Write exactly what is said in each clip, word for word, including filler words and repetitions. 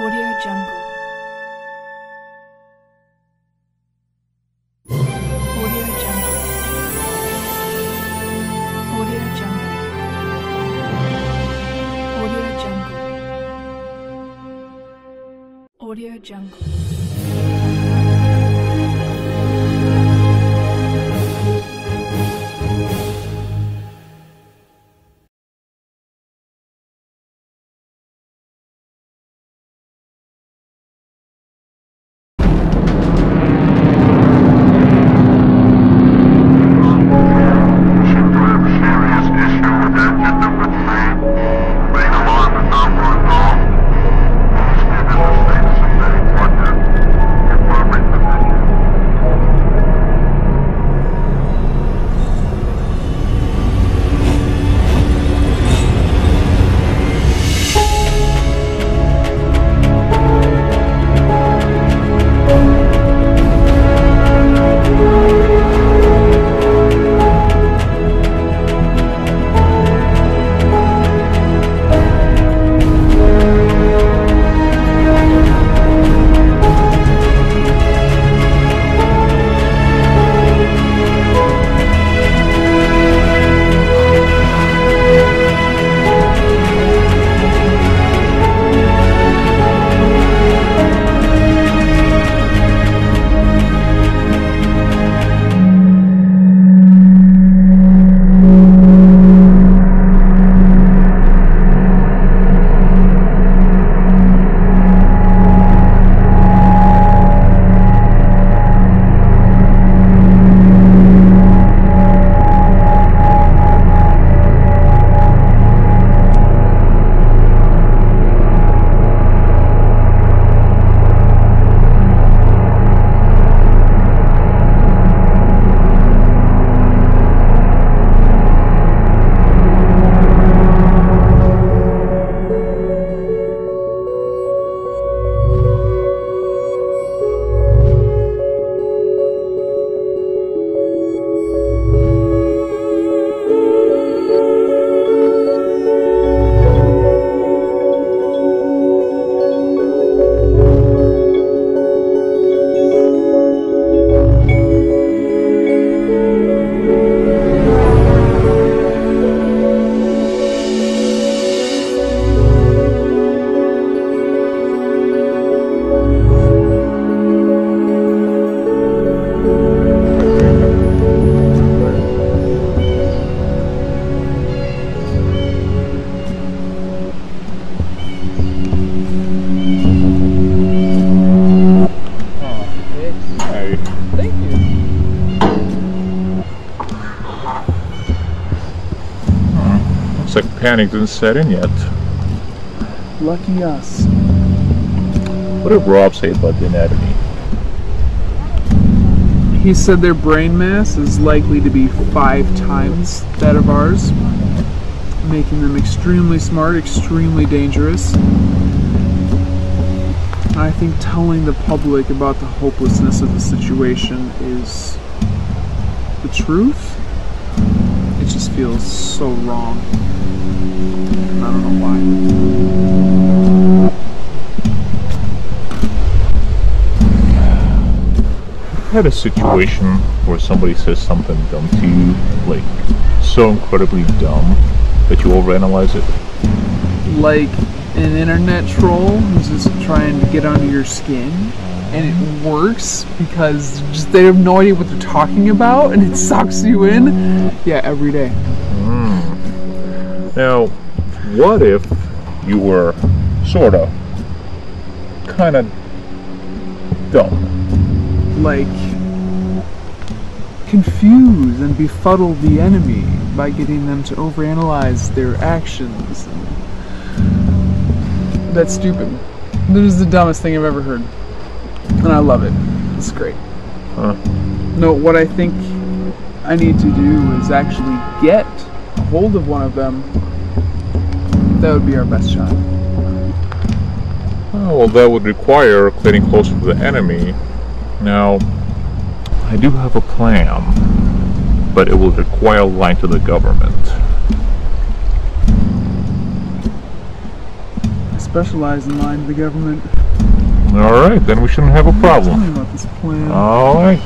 Audio Jungle. Audio Jungle. Audio Jungle. Audio Jungle. Audio Jungle. Looks like panic didn't set in yet. Lucky us. What did Rob say about the anatomy? He said their brain mass is likely to be five times that of ours, making them extremely smart, extremely dangerous. I think telling the public about the hopelessness of the situation is the truth. It just feels so wrong. I don't know why. I've had a situation where somebody says something dumb to you, like so incredibly dumb that you overanalyze it. Like an internet troll who's just trying to get under your skin, and it works because just they have no idea what they're talking about, and it sucks you in. Yeah, every day. Mm. Now, what if you were sort of, kind of dumb? Like, confuse and befuddle the enemy by getting them to overanalyze their actions. That's stupid. That is the dumbest thing I've ever heard. And I love it. It's great. Huh. No, what I think I need to do is actually get a hold of one of them. That would be our best shot. Oh, well, that would require getting closer to the enemy. Now, I do have a plan, but it will require lying to the government. specialize in lying to the government. All right, then we shouldn't have a problem. Tell me about this plan. All right.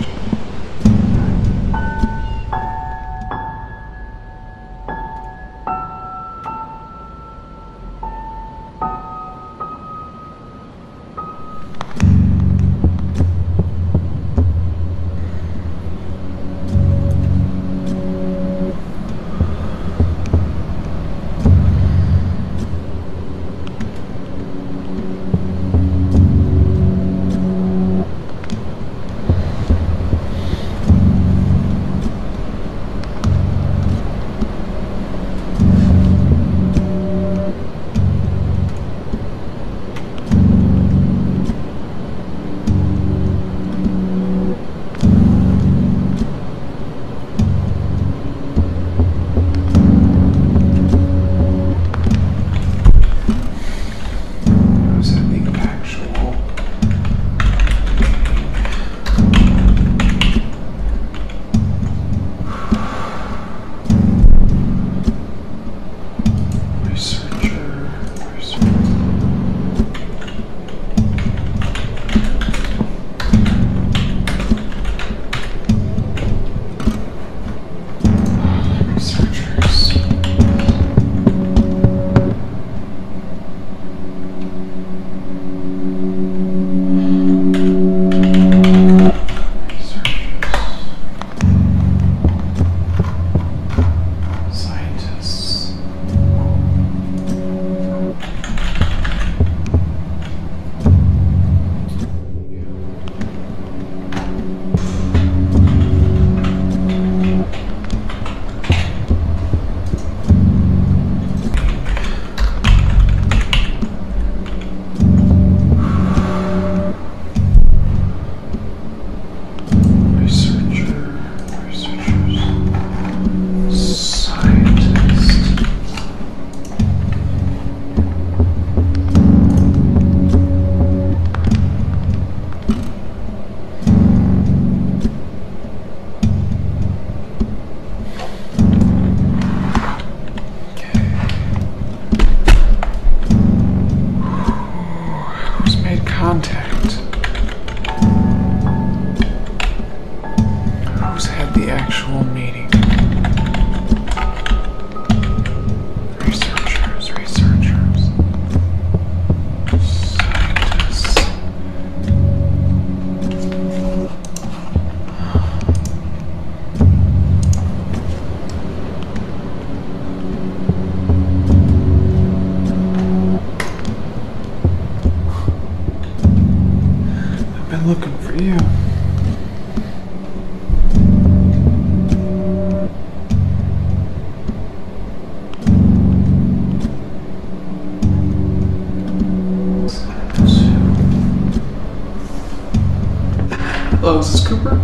Hello, is this Cooper?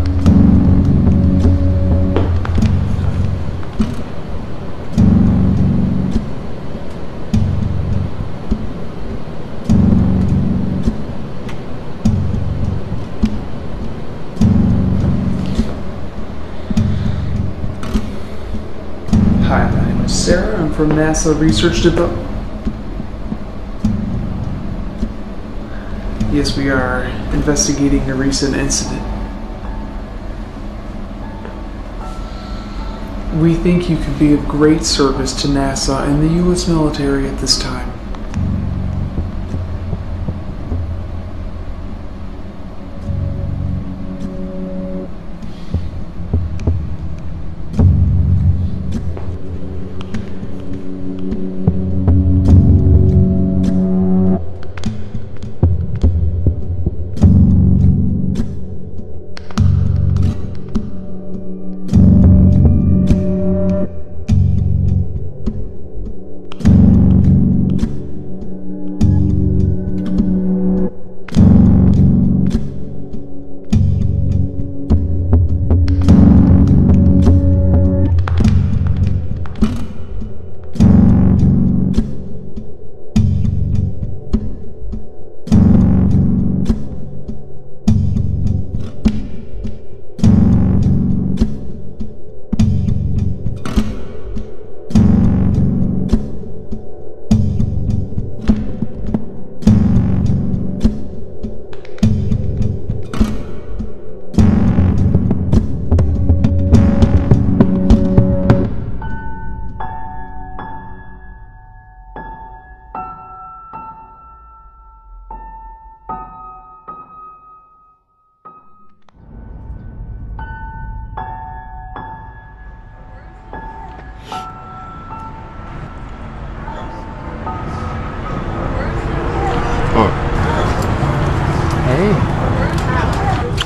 Hi, my name is Sarah. I'm from NASA Research Development. Yes, we are investigating a recent incident. We think you could be of great service to NASA and the U S military at this time.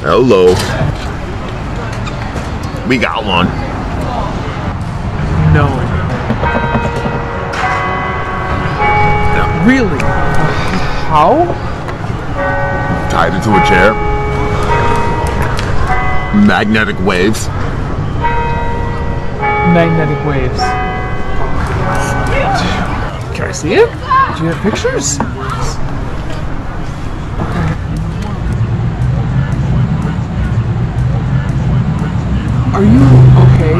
Hello. We got one. No. No. Really? How? Tied into a chair. Magnetic waves. Magnetic waves. Can I see it? Do you have pictures? Are you okay?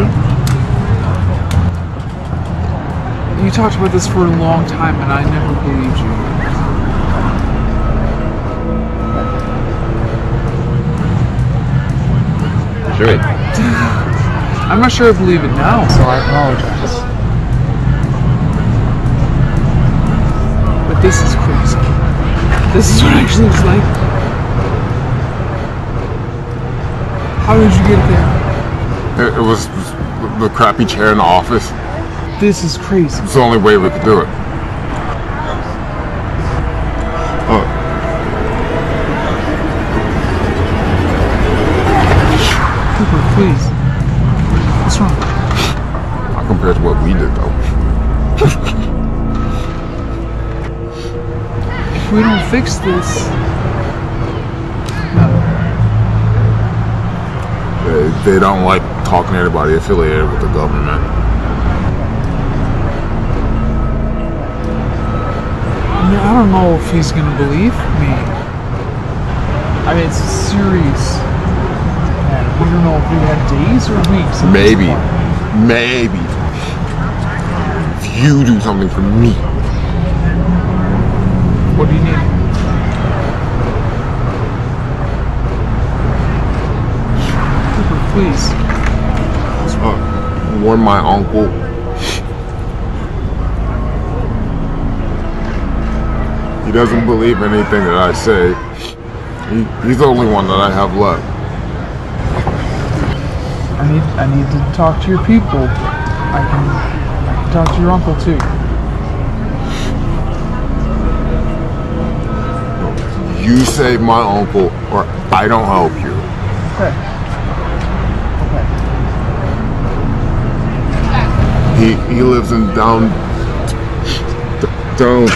You talked about this for a long time and I never believed you. Sure. I'm not sure I believe it now, so I apologize. But this is crazy. This is what it actually looks like. How did you get there? It was the crappy chair in the office. This is crazy. It's the only way we could do it. Oh. Cooper, please. What's wrong? Not compared to what we did, though. If we don't fix this... They, they don't like talking to anybody affiliated with the government. I mean, I don't know if he's gonna believe me. I mean, it's serious. We don't know if we had days or weeks. Maybe, maybe. If you do something for me. What do you need? Please. Uh, warn my uncle. He doesn't believe anything that I say. He, he's the only one that I have left. I need I need to talk to your people. I can, I can talk to your uncle too. You save my uncle or I don't help you. Okay. He, he lives in down, down,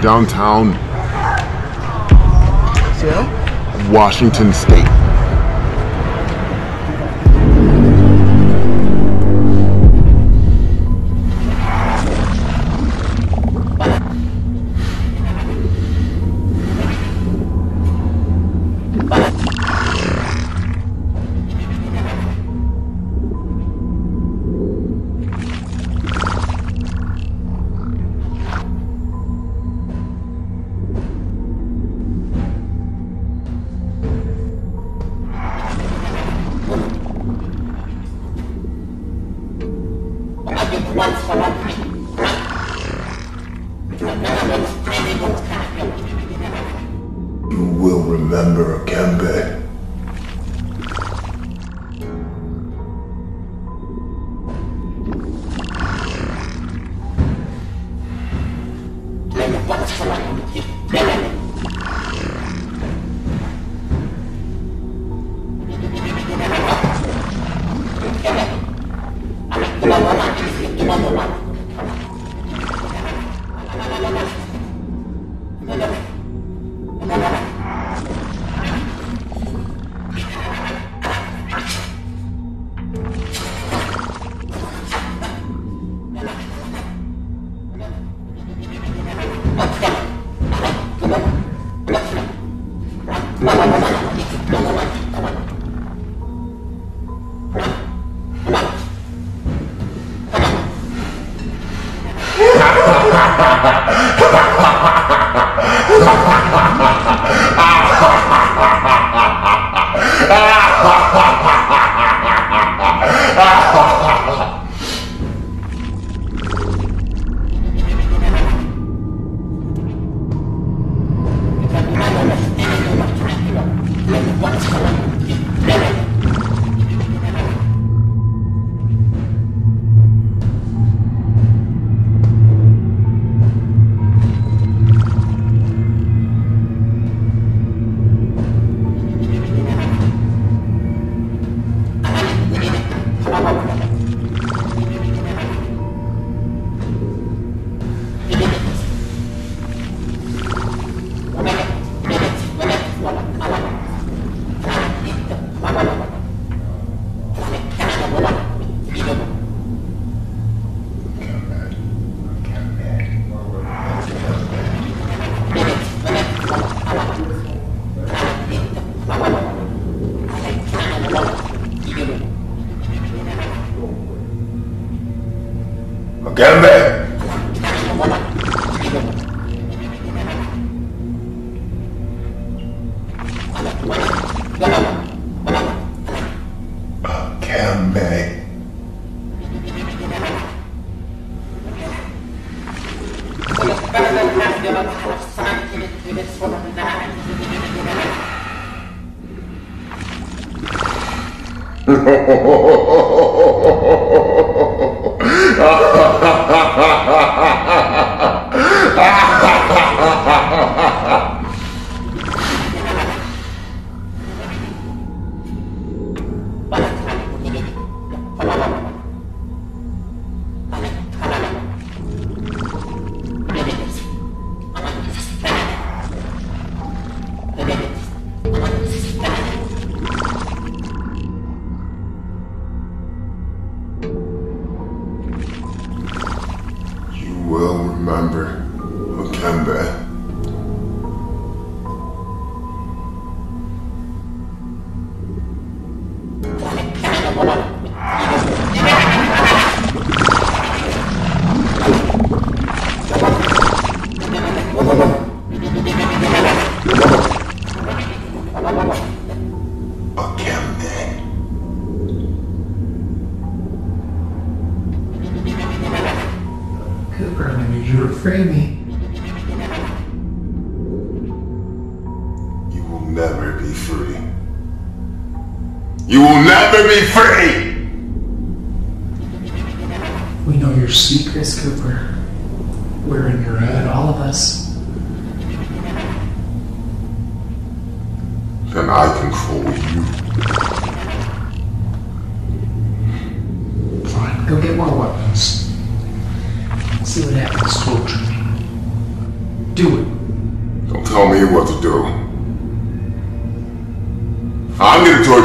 downtown yeah. Washington State. You will remember Kembe. Kembe.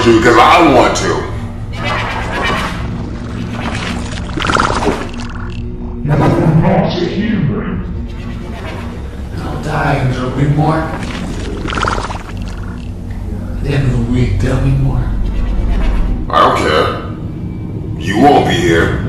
Because I want to. I'll die and there'll be more. At the end of the week, there'll be more. I don't care. You won't be here.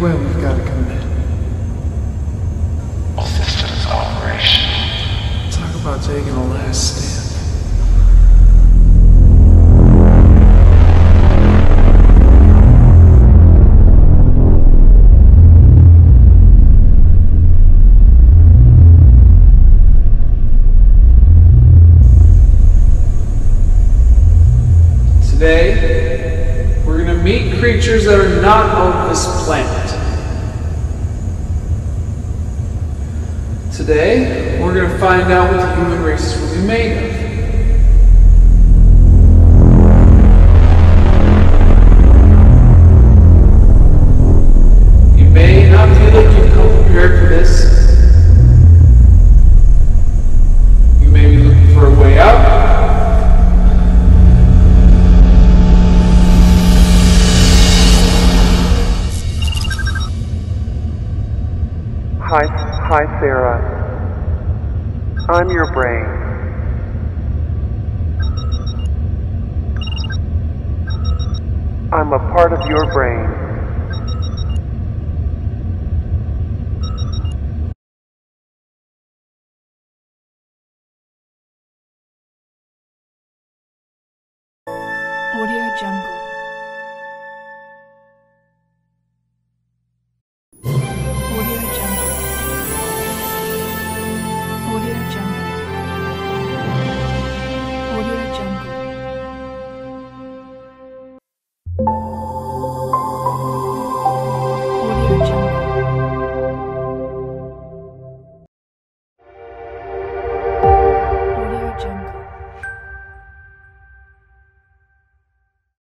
where we've got to commit. Assist in this operation. Talk about taking a last stand. Today, we're going to meet creatures that are not on this planet. Today, we're going to find out what the human race will be made of. You may not feel like you've come prepared for this. You may be looking for a way out. Hi, hi, Sarah. I'm your brain. I'm a part of your brain. Audio Jungle.